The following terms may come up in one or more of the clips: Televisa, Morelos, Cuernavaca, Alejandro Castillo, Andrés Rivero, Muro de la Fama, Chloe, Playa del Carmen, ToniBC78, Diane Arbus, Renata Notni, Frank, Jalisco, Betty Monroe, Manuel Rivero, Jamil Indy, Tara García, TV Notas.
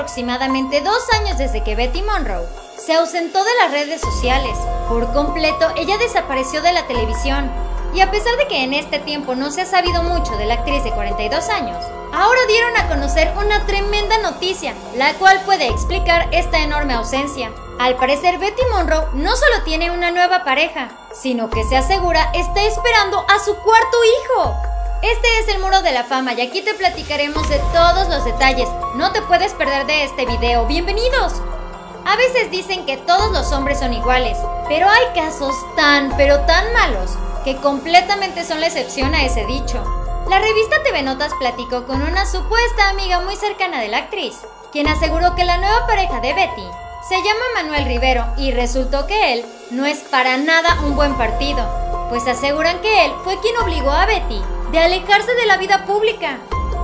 aproximadamente 2 años desde que Betty Monroe se ausentó de las redes sociales. Por completo, ella desapareció de la televisión. Y a pesar de que en este tiempo no se ha sabido mucho de la actriz de 42 años, ahora dieron a conocer una tremenda noticia, la cual puede explicar esta enorme ausencia. Al parecer, Betty Monroe no solo tiene una nueva pareja, sino que se asegura está esperando a su cuarto hijo. Este es el Muro de la Fama y aquí te platicaremos de todos los detalles. No te puedes perder de este video. ¡Bienvenidos! A veces dicen que todos los hombres son iguales, pero hay casos tan, pero tan malos, que completamente son la excepción a ese dicho. La revista TV Notas platicó con una supuesta amiga muy cercana de la actriz, quien aseguró que la nueva pareja de Betty se llama Manuel Rivero y resultó que él no es para nada un buen partido, pues aseguran que él fue quien obligó a Betty de alejarse de la vida pública.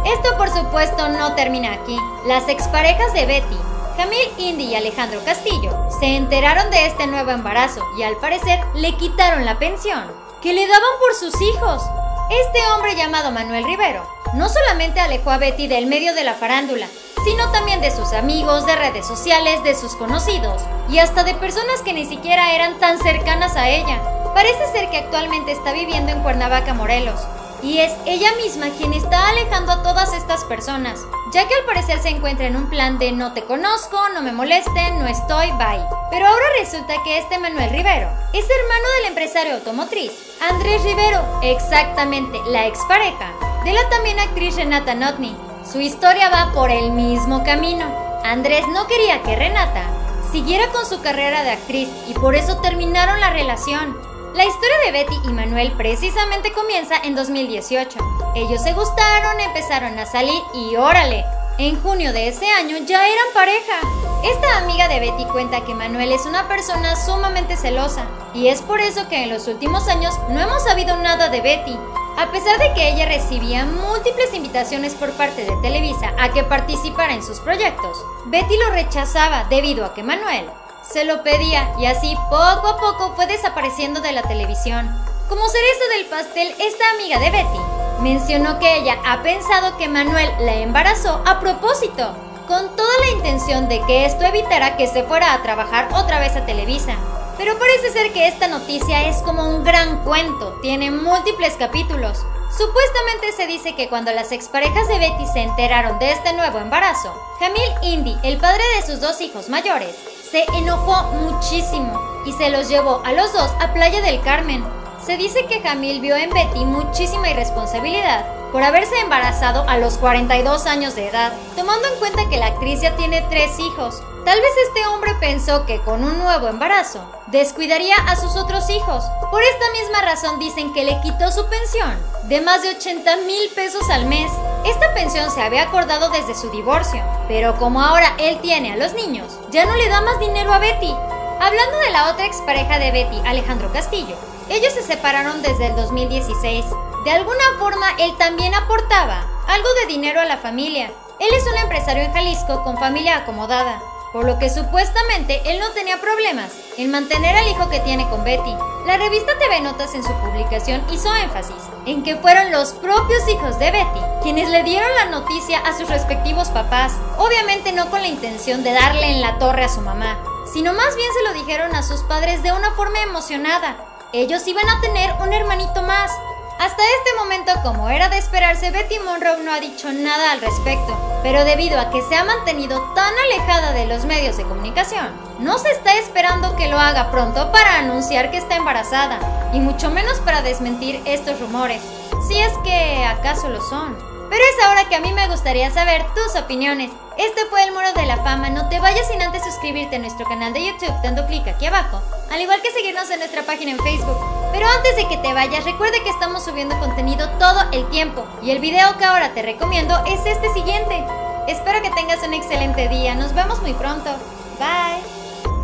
Esto por supuesto no termina aquí. Las exparejas de Betty, Jamil Indy y Alejandro Castillo, se enteraron de este nuevo embarazo y al parecer le quitaron la pensión que le daban por sus hijos. Este hombre llamado Manuel Rivero no solamente alejó a Betty del medio de la farándula, sino también de sus amigos, de redes sociales, de sus conocidos y hasta de personas que ni siquiera eran tan cercanas a ella. Parece ser que actualmente está viviendo en Cuernavaca, Morelos, y es ella misma quien está alejando a todas estas personas, ya que al parecer se encuentra en un plan de no te conozco, no me molesten, no estoy, bye. Pero ahora resulta que este Manuel Rivero es hermano del empresario automotriz Andrés Rivero, exactamente, la expareja de la también actriz Renata Notni. Su historia va por el mismo camino. Andrés no quería que Renata siguiera con su carrera de actriz y por eso terminaron la relación. La historia de Betty y Manuel precisamente comienza en 2018. Ellos se gustaron, empezaron a salir y ¡órale! En junio de ese año ya eran pareja. Esta amiga de Betty cuenta que Manuel es una persona sumamente celosa y es por eso que en los últimos años no hemos sabido nada de Betty. A pesar de que ella recibía múltiples invitaciones por parte de Televisa a que participara en sus proyectos, Betty lo rechazaba debido a que Manuel se lo pedía, y así poco a poco fue desapareciendo de la televisión. Como cereza del pastel, esta amiga de Betty mencionó que ella ha pensado que Manuel la embarazó a propósito, con toda la intención de que esto evitara que se fuera a trabajar otra vez a Televisa. Pero parece ser que esta noticia es como un gran cuento, tiene múltiples capítulos. Supuestamente se dice que cuando las exparejas de Betty se enteraron de este nuevo embarazo, Jamil Indy, el padre de sus 2 hijos mayores, se enojó muchísimo y se los llevó a los 2 a Playa del Carmen. Se dice que Jamil vio en Betty muchísima irresponsabilidad por haberse embarazado a los 42 años de edad, tomando en cuenta que la actriz ya tiene 3 hijos. Tal vez este hombre pensó que con un nuevo embarazo descuidaría a sus otros hijos. Por esta misma razón dicen que le quitó su pensión de más de 80,000 pesos al mes. Esta pensión se había acordado desde su divorcio, pero como ahora él tiene a los niños, ya no le da más dinero a Betty. Hablando de la otra expareja de Betty, Alejandro Castillo, ellos se separaron desde el 2016. De alguna forma, él también aportaba algo de dinero a la familia. Él es un empresario en Jalisco con familia acomodada, por lo que supuestamente él no tenía problemas en mantener al hijo que tiene con Betty. La revista TV Notas en su publicación hizo énfasis en que fueron los propios hijos de Betty quienes le dieron la noticia a sus respectivos papás, obviamente no con la intención de darle en la torre a su mamá, sino más bien se lo dijeron a sus padres de una forma emocionada. Ellos iban a tener un hermanito más. Hasta este momento, como era de esperarse, Betty Monroe no ha dicho nada al respecto, pero debido a que se ha mantenido tan alejada de los medios de comunicación, no se está esperando que lo haga pronto para anunciar que está embarazada, y mucho menos para desmentir estos rumores, si es que acaso lo son. Pero es ahora que a mí me gustaría saber tus opiniones. Este fue el Muro de la Fama. No te vayas sin antes suscribirte a nuestro canal de YouTube dando clic aquí abajo, al igual que seguirnos en nuestra página en Facebook. Pero antes de que te vayas, recuerda que estamos subiendo contenido todo el tiempo y el video que ahora te recomiendo es este siguiente. Espero que tengas un excelente día. Nos vemos muy pronto. Bye.